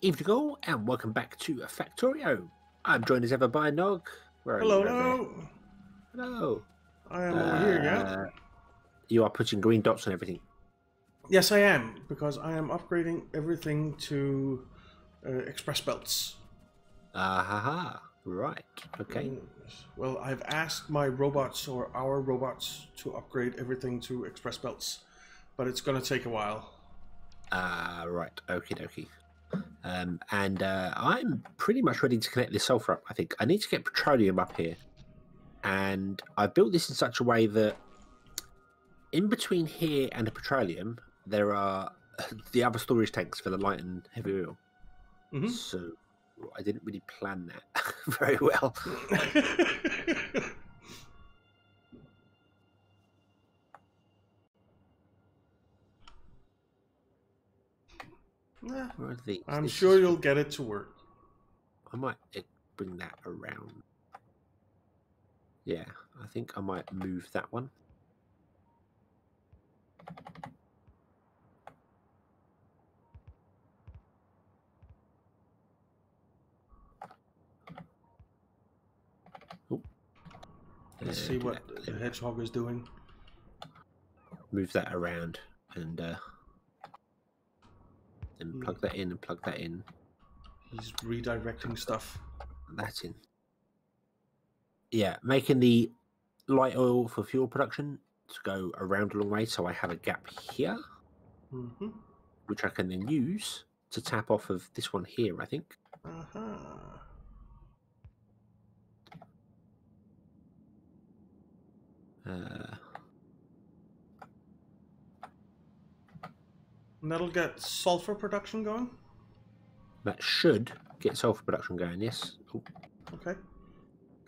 Evening all, and welcome back to Factorio. I'm joined as ever by Nog. Where are you? Hello. Hello. I am over here, yeah. You are putting green dots on everything. Yes, I am, because I am upgrading everything to express belts. Right. Okay. Well, I've asked my robots, or our robots, to upgrade everything to express belts, but it's going to take a while. Right. Okie dokie. I'm pretty much ready to connect this sulfur up, I think. I need to get petroleum up here. And I built this in such a way that in between here and the petroleum, there are the other storage tanks for the light and heavy oil. Mm-hmm. So I didn't really plan that very well. Nah, I'm sure you'll get it to work. I might bring that around. Yeah, I think I might move that one. Ooh. Let's see what the hedgehog is doing. Move that around and plug that in and plug that in. He's redirecting stuff. That's in. Yeah, making the light oil for fuel production to go around a long way, so I have a gap here, which I can then use to tap off of this one here, I think. And that'll get sulfur production going? That should get sulfur production going, yes. Ooh. Okay.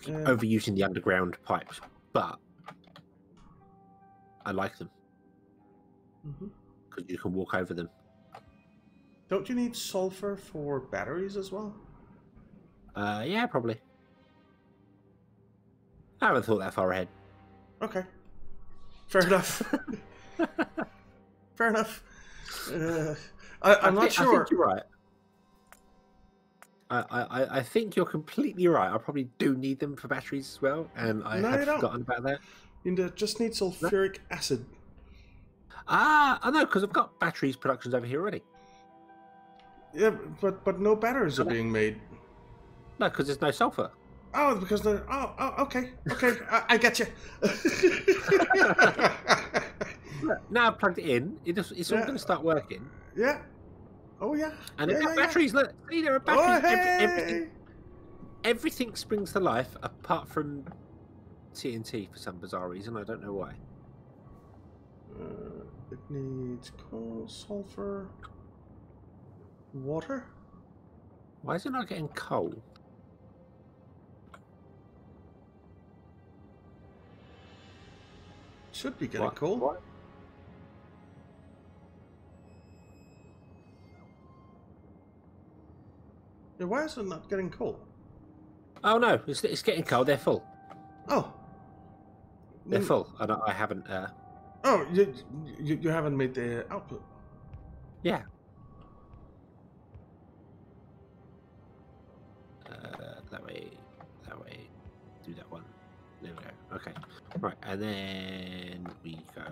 Keep overusing the underground pipes, but I like them. Because you can walk over them. Don't you need sulfur for batteries as well? Yeah, probably. I haven't thought that far ahead. Okay. Fair enough. Fair enough. I'm not sure. I think you're right. I think you're completely right. I probably do need them for batteries as well, and I had forgotten about that. You just need sulfuric acid. Ah, I know, because I've got batteries productions over here already. Yeah, but no batteries are being made. No, because there's no sulfur. Oh, because the okay, okay, I get you. Now I've plugged it in, it's all going to start working. Yeah. Oh, yeah. And there are batteries. Look, see, there are batteries. Oh, hey! Everything springs to life apart from TNT for some bizarre reason. I don't know why. It needs coal, sulfur, water. Why is it not getting coal? Should be getting coal. What? Why is it not getting cold? Oh no, it's getting cold. They're full. Oh, they're full, and I haven't. Oh, you haven't made the output. Yeah. That way, do that one. There we go. Okay, right, and then we go.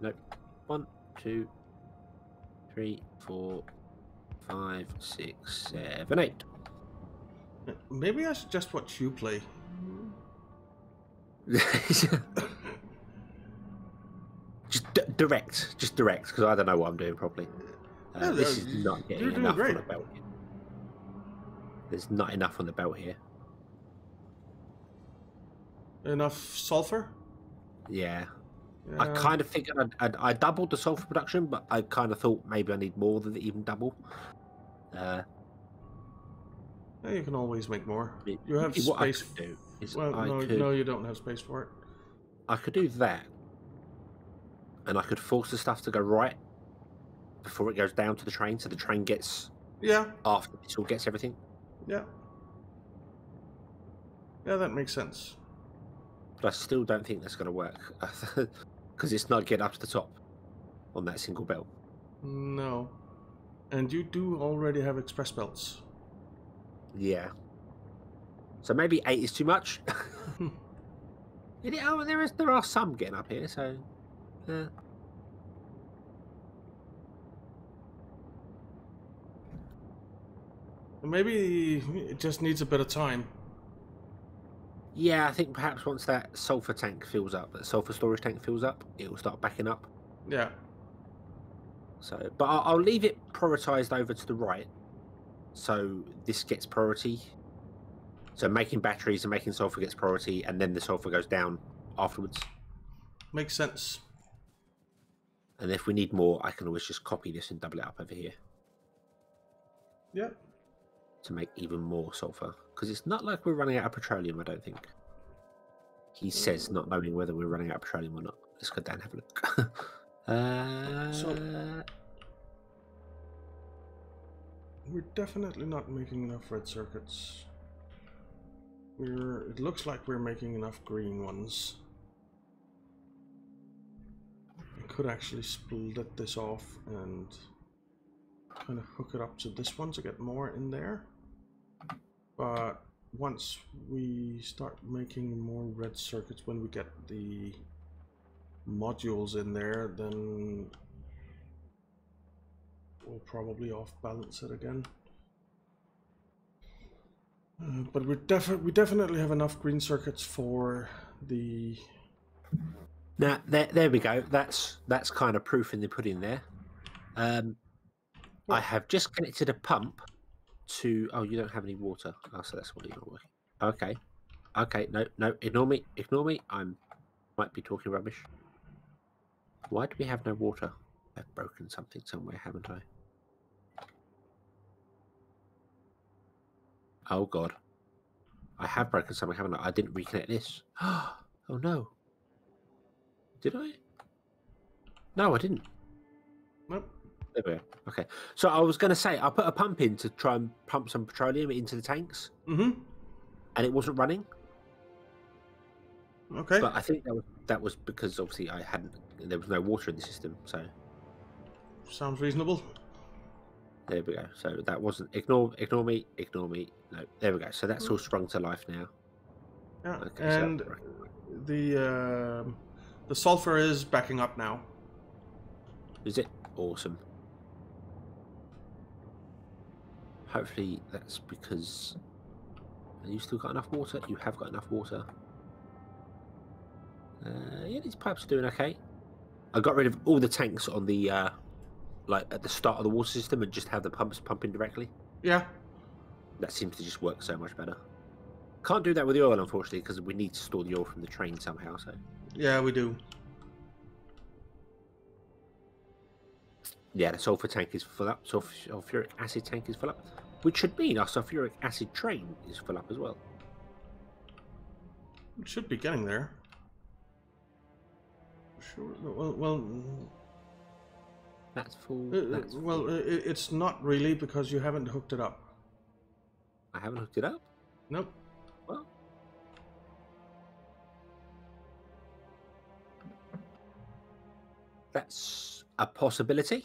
Nope. 1, 2, 3, 4, 5, 6, 7, 8. Maybe I should just watch you play. just direct, because I don't know what I'm doing properly. No, this is not getting enough on the belt. There's not enough on the belt here. Enough sulfur? Yeah. I kind of figured I doubled the sulfur production, but I kind of thought maybe I need more than even double. Yeah, you can always make more. You have space. What I could do is no, you don't have space for it. I could do that, and I could force the stuff to go right before it goes down to the train, so the train gets after it all gets everything. Yeah. Yeah, that makes sense. But I still don't think that's going to work because it's not getting up to the top on that single belt. No. And you do already have express belts. Yeah. So maybe 8 is too much. Oh, there are some getting up here, so... Maybe it just needs a bit of time. Yeah, I think perhaps once that sulfur tank fills up, that sulfur storage tank fills up, it will start backing up. Yeah. So, but I'll leave it prioritized over to the right, so this gets priority. So making batteries and making sulfur gets priority, and then the sulfur goes down afterwards. Makes sense. And if we need more, I can always just copy this and double it up over here. Yep. To make even more sulfur, because it's not like we're running out of petroleum, I don't think. He says, not knowing whether we're running out of petroleum or not. Let's go down and have a look. So, we're definitely not making enough red circuits. It looks like we're making enough green ones. I could actually split this off and kind of hook it up to this one to get more in there. But once we start making more red circuits, when we get the modules in there, then we'll probably off balance it again. But we definitely have enough green circuits for the... Now there we go. That's kind of proof in the pudding there. I have just connected a pump to... Oh, you don't have any water. Oh, so that's why you're not working. Okay. Okay, no, ignore me. Ignore me. I might be talking rubbish. Why do we have no water? I've broken something somewhere, haven't I? Oh god. I have broken something, haven't I? I didn't reconnect this. Oh no. Did I? No, I didn't. Nope. There we go. Okay. So I was going to say, I put a pump in to try and pump some petroleum into the tanks. Mm-hmm. And it wasn't running. Okay. But I think that was because obviously there was no water in the system, so. Sounds reasonable. There we go. So that wasn't... Ignore me. No, there we go. So that's all sprung to life now. Yeah, okay, and so the sulfur is backing up now. Is it? Awesome. Hopefully that's because... Have you still got enough water? You have got enough water. Yeah, these pipes are doing okay. I got rid of all the tanks on the... like at the start of the water system and just have the pumps pumping directly. Yeah. That seems to just work so much better. Can't do that with the oil, unfortunately, because we need to store the oil from the train somehow, so. Yeah, we do. Yeah, the sulfur tank is full up. Sulfuric acid tank is full up. Which should mean our sulfuric acid train is full up as well. It should be getting there. Sure. Well that's full. Well, it's not really because you haven't hooked it up. I haven't hooked it up? Nope. Well. That's a possibility.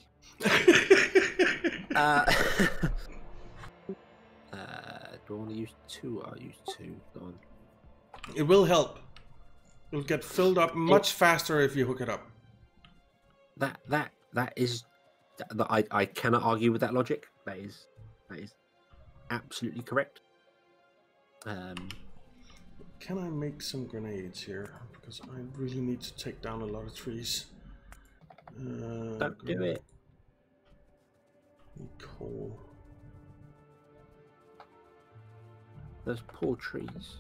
Do I want to use 2? I'll use 2. Go on. It will help. It'll get filled up much faster if you hook it up. That is, I cannot argue with that logic. That is absolutely correct. Can I make some grenades here? Because I really need to take down a lot of trees. Don't do it. Coal. Those poor trees.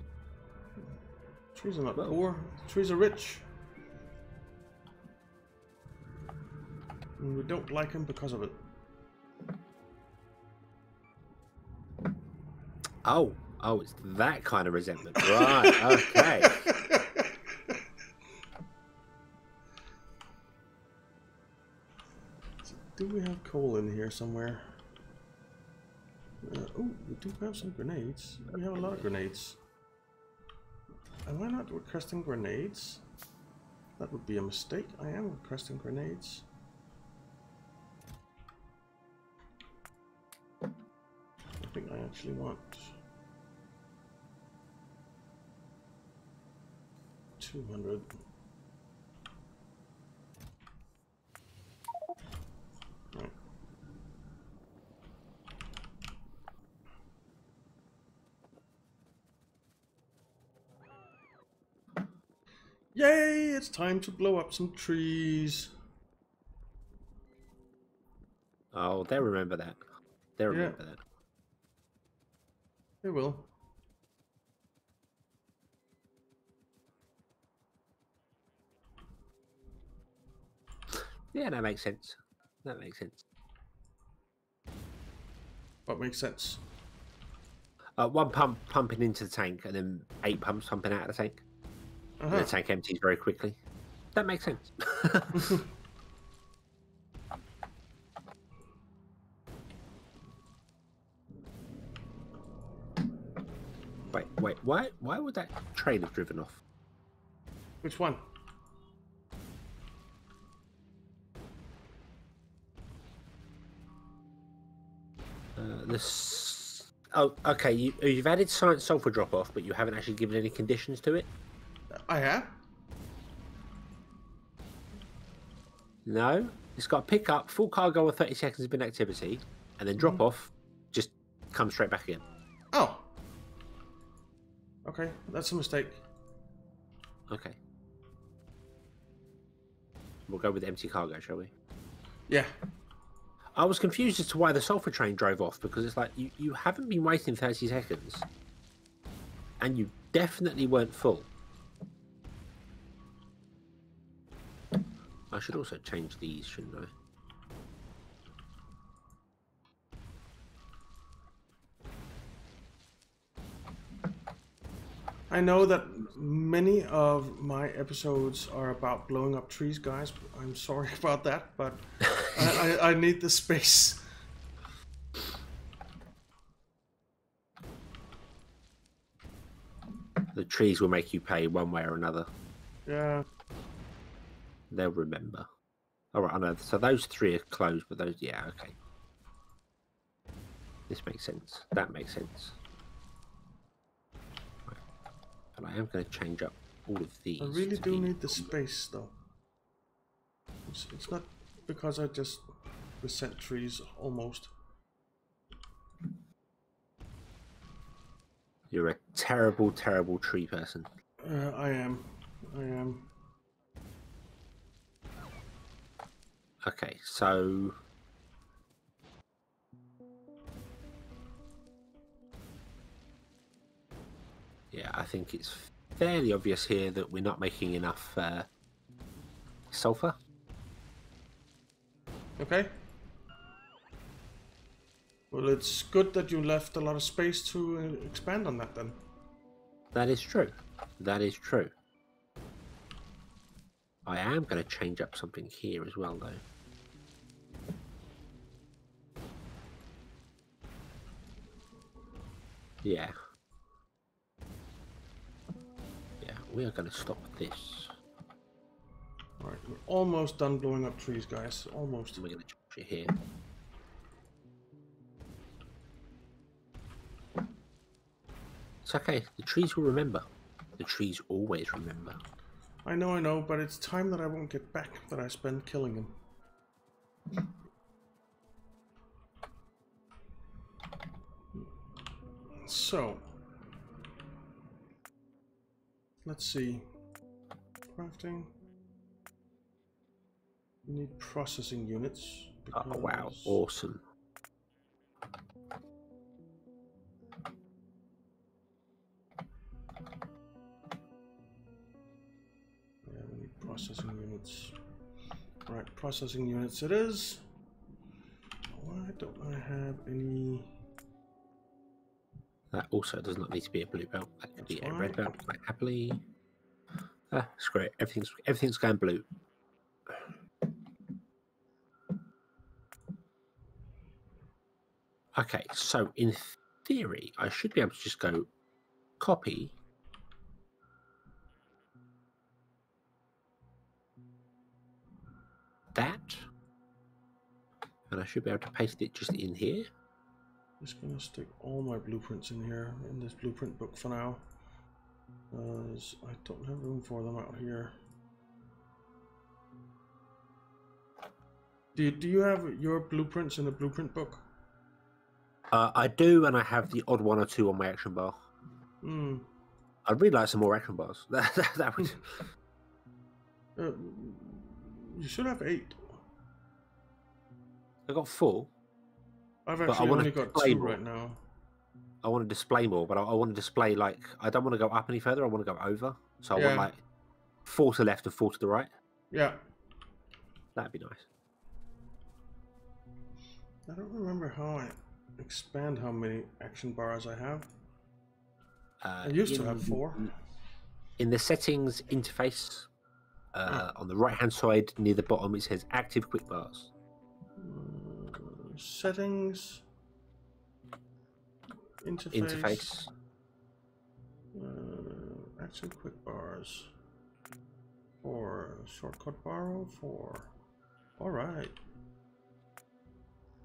Trees are not poor. Trees are rich. We don't like him because of it. Oh, it's that kind of resentment. Right, okay. So do we have coal in here somewhere? Oh, we do have some grenades. We have a lot of grenades. Am I not requesting grenades? That would be a mistake. I am requesting grenades. actually want. 200. Right. Yay! It's time to blow up some trees. Oh, they remember that. They remember that. They will. Yeah, that makes sense. That makes sense. What makes sense? One pump pumping into the tank, and then 8 pumps pumping out of the tank. Uh-huh. And the tank empties very quickly. That makes sense. Wait, why would that train have driven off? Which one? Oh, okay. You've added science sulfur drop off, but you haven't actually given any conditions to it. I have. No, it's got a pick up, full cargo, or 30 seconds of bin activity, and then drop off. Just come straight back again. Oh. Okay, that's a mistake. Okay. We'll go with empty cargo, shall we? Yeah. I was confused as to why the sulfur train drove off, because it's like, you haven't been waiting 30 seconds. And you definitely weren't full. I should also change these, shouldn't I? I know that many of my episodes are about blowing up trees, guys. I'm sorry about that, but I need the space. The trees will make you pay one way or another. Yeah. They'll remember. All right, I know. So those 3 are closed, but those, yeah, okay. This makes sense. That makes sense. And I am going to change up all of these. I really do need the space, though. It's not because I just resent trees almost. You're a terrible, terrible tree person. I am. Okay, so... yeah, I think it's fairly obvious here that we're not making enough sulfur. Okay. Well, it's good that you left a lot of space to expand on that, then. That is true. That is true. I am going to change up something here as well, though. Yeah. We are going to stop this. All right, we're almost done blowing up trees, guys. Almost. We're going to change it here. It's okay. The trees will remember. The trees always remember. I know, but it's time that I won't get back that I spend killing them. So... let's see, crafting, we need processing units. Because... oh wow, awesome. Yeah, we need processing units. All right, processing units it is. Why don't I have any... that also does not need to be a blue belt. That could be a red belt, quite happily. Ah, screw it. Everything's going blue. Okay, so in theory, I should be able to just go copy. That. And I should be able to paste it just in here. just gonna stick all my blueprints in here, in this blueprint book for now, as I don't have room for them out here. Do you have your blueprints in a blueprint book? I do, and I have the odd one or two on my action bar. Mm. I'd really like some more action bars. That would... you should have 8. I got 4. I've actually only got 2 right now. I want to display more, but I want to display, like, I don't want to go up any further. I want to go over. So I want, like, 4 to the left and 4 to the right. Yeah. That'd be nice. I don't remember how I expand how many action bars I have. I used to have 4. In the settings interface, on the right-hand side near the bottom, it says active quick bars. Settings, interface. Action quick bars. 4 shortcut borrow. 4. All right.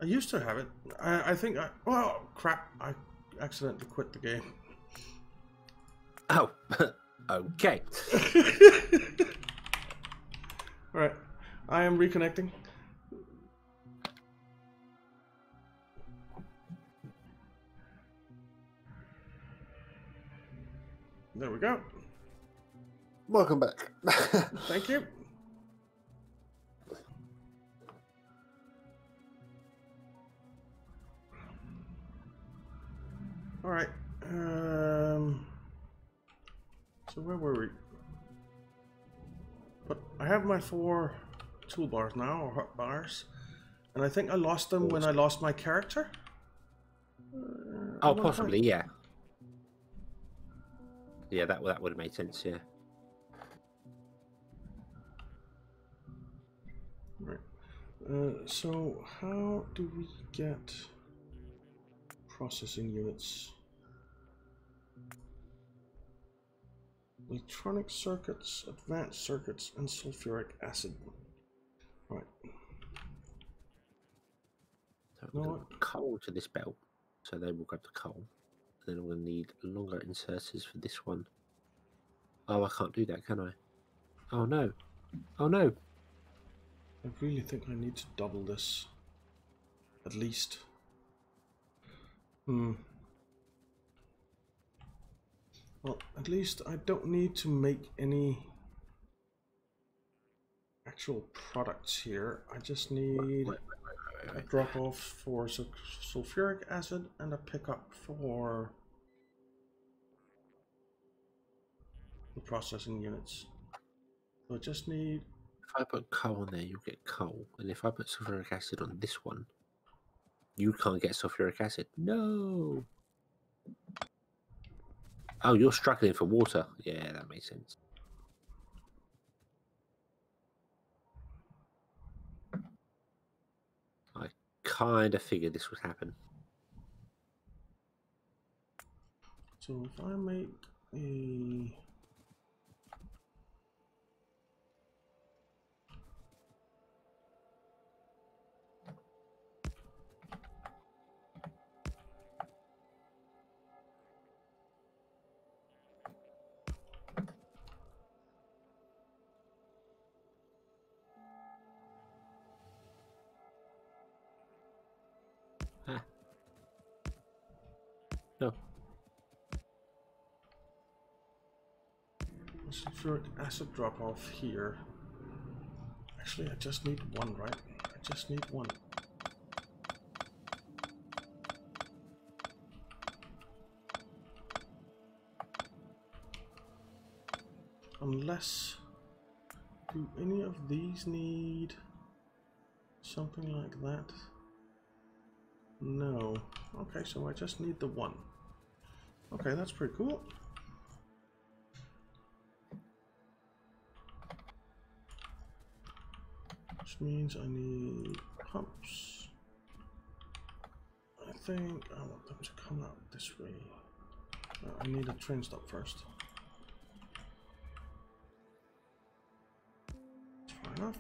I used to have it. I think I... Oh, crap. I accidentally quit the game. Oh. Okay. Alright. I am reconnecting. There we go. Welcome back. Thank you. All right, so where were we? But I have my 4 toolbars now, or hot bars, and I think I lost them when I lost my character. Oh, possibly, yeah. Yeah, that would have made sense, yeah. Right, so how do we get... processing units, electronic circuits, advanced circuits, and sulfuric acid. Right. So I'm going to put coal to this belt, so they will grab the coal. Then I'm going to need longer inserters for this one. Oh, I can't do that, can I? Oh no! Oh no! I really think I need to double this, at least. Hmm. Well, at least I don't need to make any actual products here. I just need a drop off for sulfuric acid and a pickup for the processing units. So I just need... If I put coal on there, you'll get coal. And if I put sulfuric acid on this one, you can't get sulfuric acid. No. Oh, you're struggling for water. Yeah, that makes sense. I kind of figured this would happen. So if I make a... No. Sulfuric acid drop off here. Actually, I just need 1, right? I just need 1. Unless, do any of these need something like that? No. Okay, so I just need the 1. Okay, that's pretty cool. Which means I need pumps. I think I want them to come out this way. No, I need a train stop first. That's far enough.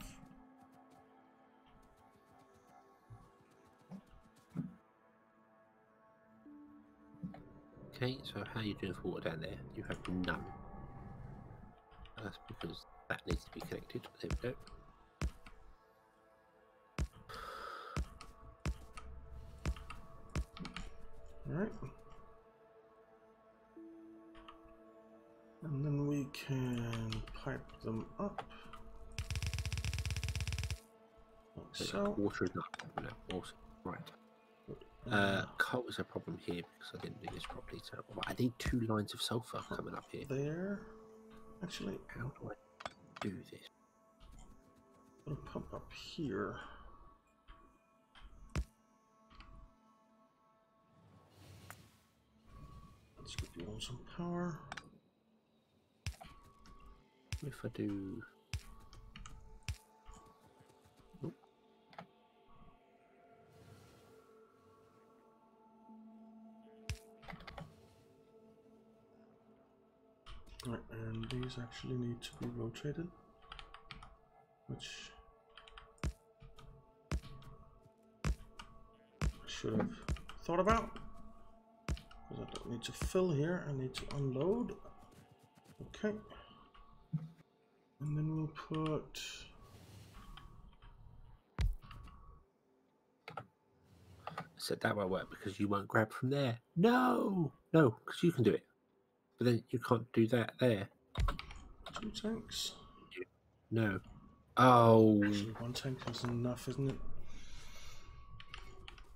Okay, so how are you doing for water down there? You have none. That's because that needs to be connected. There we go. Alright. And then we can pipe them up. Like so. Water is not no, awesome. Right. Coal is a problem here because I didn't do this properly. So I need 2 lines of sulfur coming up here. There. Actually, how do I do this? I'll pump up here. Let's give you all some power. If I do. Right, and these actually need to be rotated, which I should have thought about, because I don't need to fill here, I need to unload. Okay, and then we'll put so that won't work because you won't grab from there. No, because you can do it. But then you can't do that there. 2 tanks? No. Oh. Actually, 1 tank is enough, isn't it?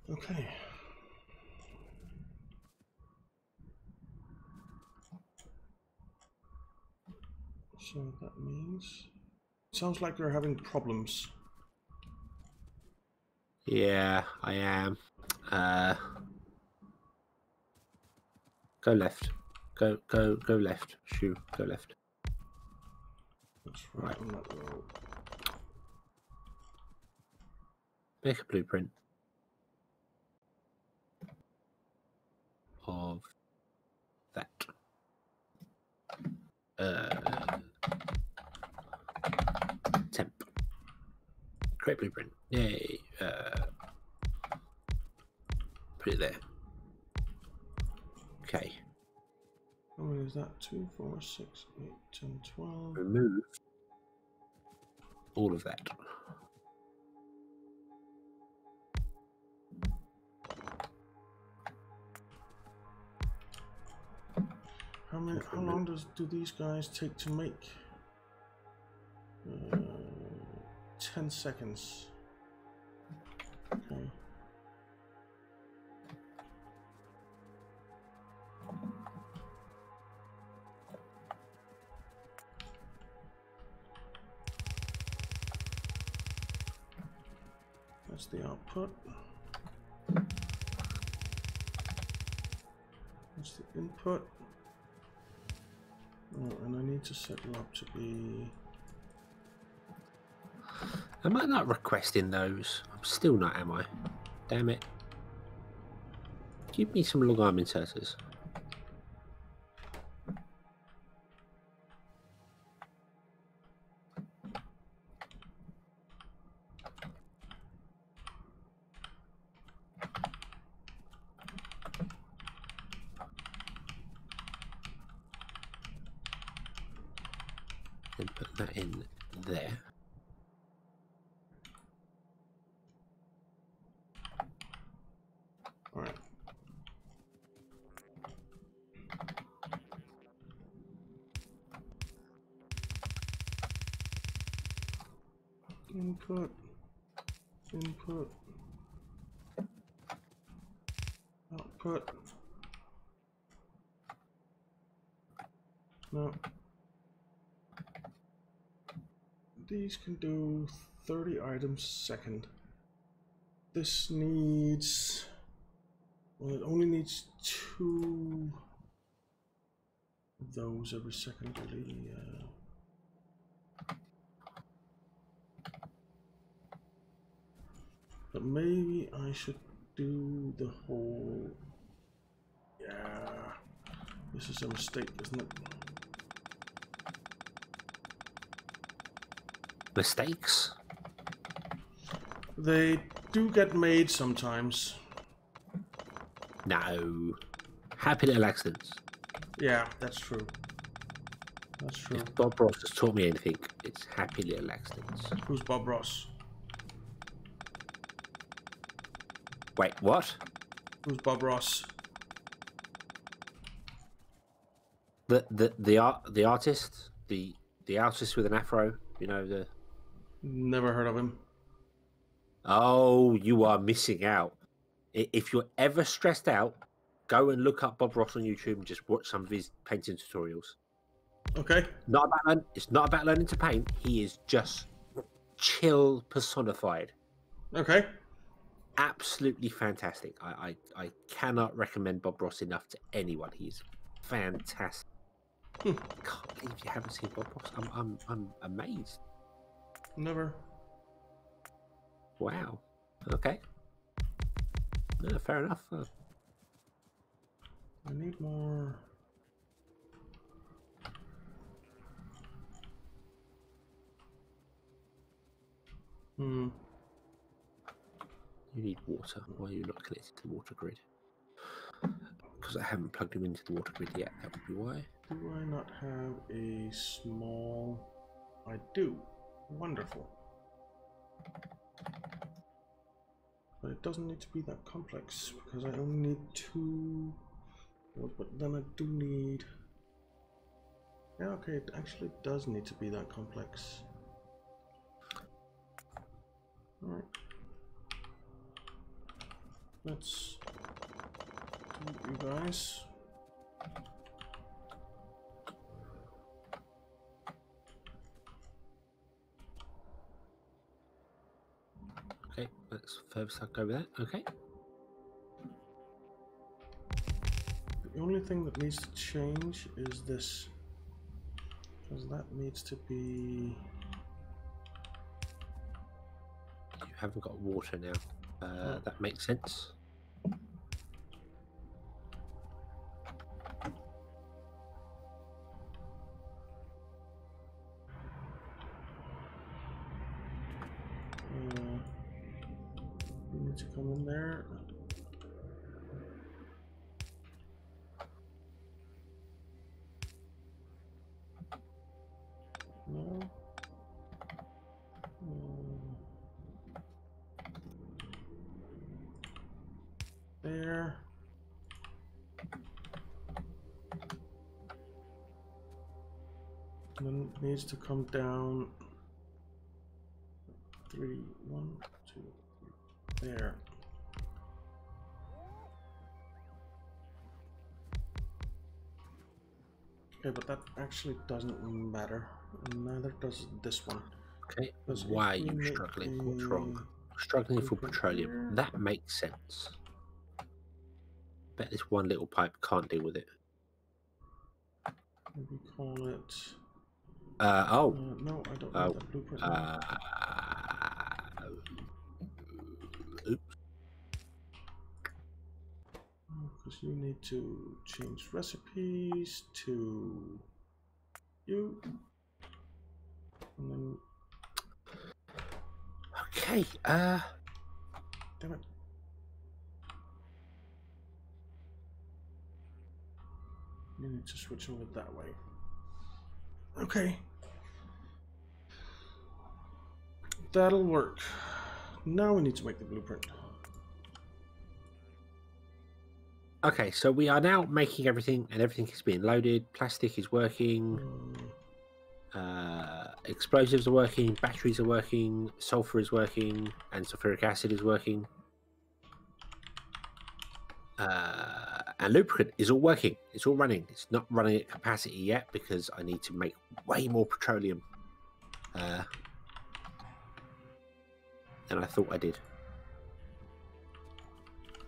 Okay. So that means. Sounds like you're having problems. Yeah, I am. Go left. Go left. Shoo, go left. That's right. Make a blueprint of that. Temp. Create blueprint. Yay. Put it there. Okay. How many is that? 2, 4, 6, 8, 10, 12. Remove all of that. How long do these guys take to make? 10 seconds. Okay. That's the output. That's the input. Oh, and I need to settle up to be. Am I not requesting those? I'm still not, am I? Damn it. Give me some long arm inserters. Input, output, no, these can do 30 items a second. This needs, well, it only needs 2 of those every second, really. But maybe I should do the whole. Yeah, this is a mistake, isn't it? Mistakes? They do get made sometimes. No. happy little accidents. Yeah, that's true. That's true. If Bob Ross has taught me anything, it's happy little accidents. Who's Bob Ross? Wait, what? Who's Bob Ross? The artist, the artist with an afro, you know the. Never heard of him. Oh, you are missing out. If you're ever stressed out, go and look up Bob Ross on YouTube and just watch some of his painting tutorials. Okay. Not about learning, it's not about learning to paint. He is just chill personified. Okay. Absolutely fantastic. I cannot recommend Bob Ross enough to anyone. He's fantastic. Hmm. I can't believe you haven't seen Bob Ross. I'm amazed. Never. Wow. Okay. Yeah, fair enough. I need more. Hmm. You need water. Why are you not connected to the water grid? Because I haven't plugged him into the water grid yet. That would be why. Do I not have a small... I do. Wonderful. But it doesn't need to be that complex, because I only need two... But then I do need... Yeah, okay, it actually does need to be that complex. Alright. Let's do you guys. Okay, let's first go with that. Okay. The only thing that needs to change is this, because that needs to be. You haven't got water now. Oh. That makes sense. Then it needs to come down 3, 1, 2, 3, there. Okay, but that actually doesn't matter. Neither does this one. Okay, why are you struggling? What's wrong? Struggling for petroleum. That makes sense. Bet this one little pipe can't deal with it. Maybe call it. No, I don't need that blueprint. Oops. Because you need to change recipes to you. And then. Okay. Damn it. You need to switch over that way. Okay. That'll work. Now we need to make the blueprint. Okay, so we are now making everything, and everything is being loaded. Plastic is working. Explosives are working. Batteries are working. Sulfur is working. And sulfuric acid is working. And lubricant is all working. It's all running. It's not running at capacity yet because I need to make way more petroleum than I thought I did.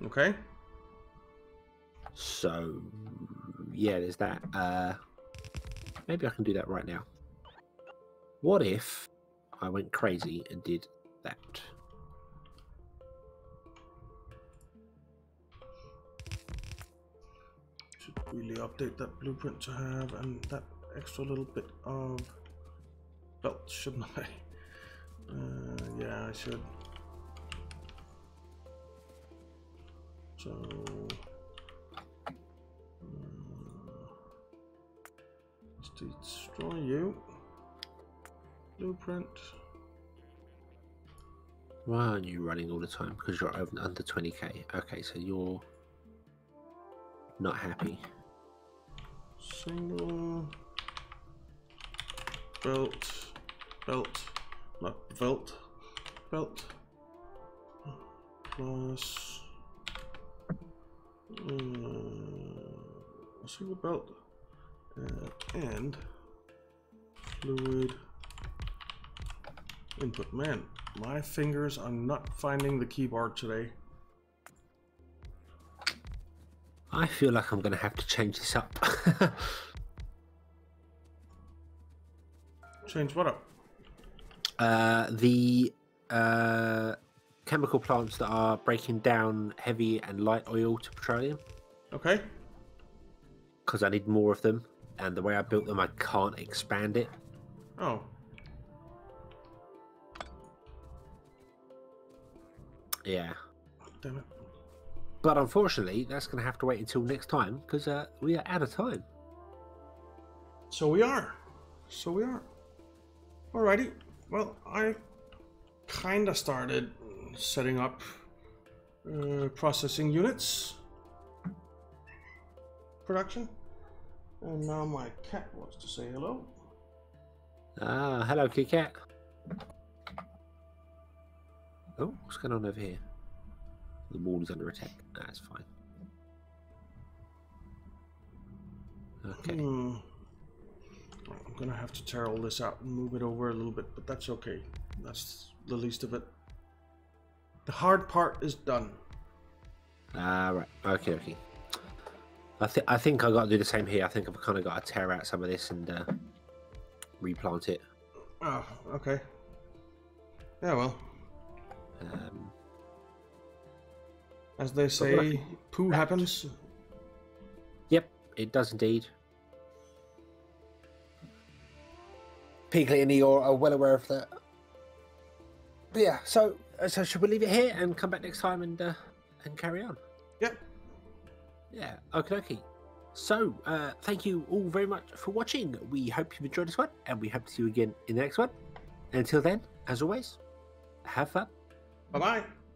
Okay. So, yeah, there's that. Maybe I can do that right now. What if I went crazy and did that? Really update that blueprint to have, and that extra little bit of belt, shouldn't I? Yeah, I should. So Destroy you. Blueprint. Why aren't you running all the time? Because you're under 20k. Okay, so you're not happy. Single belt plus a single belt and fluid input. Man, my fingers are not finding the keyboard today. I feel like I'm going to have to change this up. Change what up? The chemical plants that are breaking down heavy and light oil to petroleum. Okay. Because I need more of them, and the way I built them, I can't expand it. Oh. Yeah. Damn it. But unfortunately, that's going to have to wait until next time, because we are out of time. So we are. So we are. Alrighty. Well, I kind of started setting up processing units. Production. And now my cat wants to say hello. Ah, hello, kitty cat. Oh, what's going on over here? The wall is under attack. That's fine. Okay. I'm gonna have to tear all this out and move it over a little bit, but that's okay. That's the least of it. The hard part is done. Right. Okay. Okay. I think I got to do the same here. I think I've kind of got to tear out some of this and replant it. Oh. Okay. Yeah. Well. As they say, poo happens. Yep, it does indeed. Piglet and Eeyore are well aware of that. But yeah, so should we leave it here and come back next time and carry on? Yep. Yeah, okie dokie. So, thank you all very much for watching. We hope you've enjoyed this one, and we hope to see you again in the next one. And until then, as always, have fun. Bye-bye.